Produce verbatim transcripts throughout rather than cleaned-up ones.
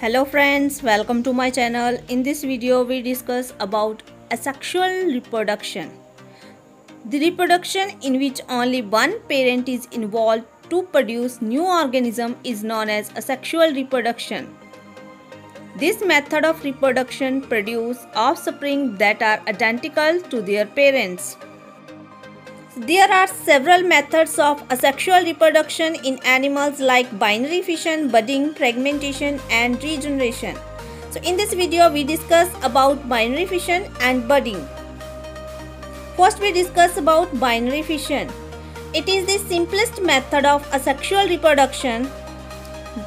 Hello friends, welcome to my channel. In this video we discuss about asexual reproduction. The reproduction in which only one parent is involved to produce new organism is known as asexual reproduction. This method of reproduction produces offspring that are identical to their parents. There are several methods of asexual reproduction in animals like binary fission, budding, fragmentation and regeneration. So in this video we discuss about binary fission and budding. First we discuss about binary fission. It is the simplest method of asexual reproduction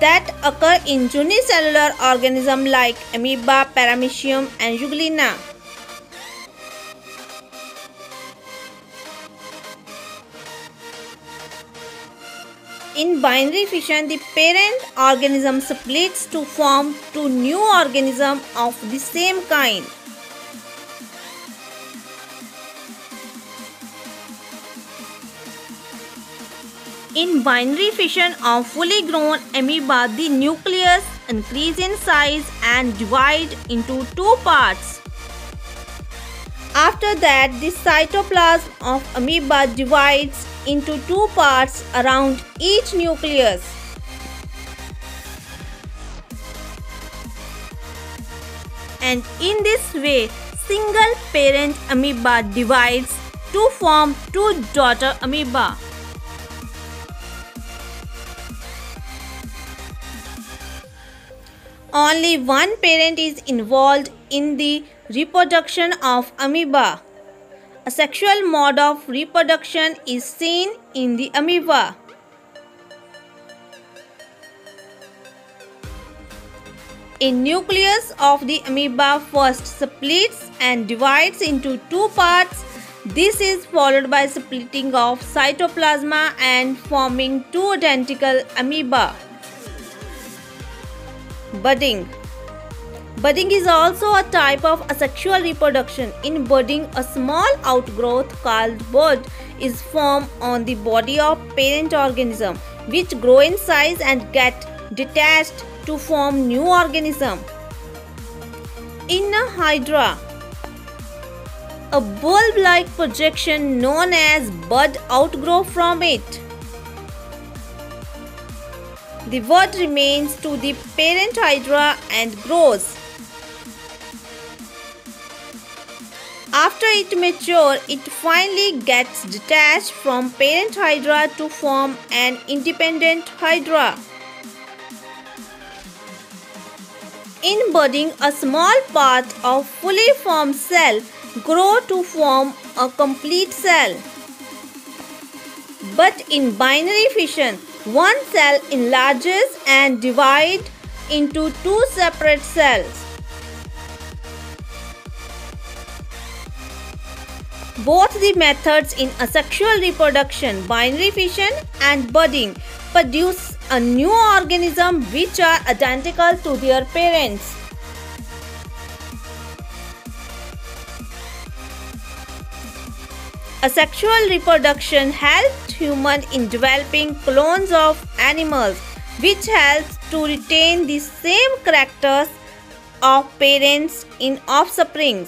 that occur in unicellular organisms like amoeba, paramecium and euglena. In binary fission, the parent organism splits to form two new organisms of the same kind. In binary fission of fully grown amoeba, the nucleus increases in size and divides into two parts. After that, the cytoplasm of amoeba divides into two parts around each nucleus. And in this way, single parent amoeba divides to form two daughter amoeba. Only one parent is involved in the reproduction of amoeba. Asexual mode of reproduction is seen in the amoeba. A nucleus of the amoeba first splits and divides into two parts. This is followed by splitting of cytoplasm and forming two identical amoeba. Budding. Budding is also a type of asexual reproduction. In budding, a small outgrowth called bud is formed on the body of parent organism, which grow in size and get detached to form new organism. In a hydra, a bulb-like projection known as bud outgrows from it. The bud remains to the parent hydra and grows. After it matures, it finally gets detached from parent hydra to form an independent hydra. In budding, a small part of fully formed cell grows to form a complete cell. But in binary fission, one cell enlarges and divides into two separate cells. Both the methods in asexual reproduction, binary fission and budding, produce a new organism which are identical to their parents. Asexual reproduction helps humans in developing clones of animals, which helps to retain the same characters of parents in offspring.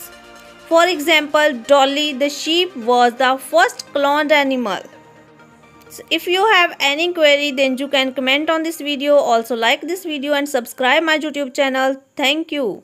For example, Dolly the sheep was the first cloned animal. So if you have any query, then you can comment on this video. Also like this video and subscribe my YouTube channel. Thank you.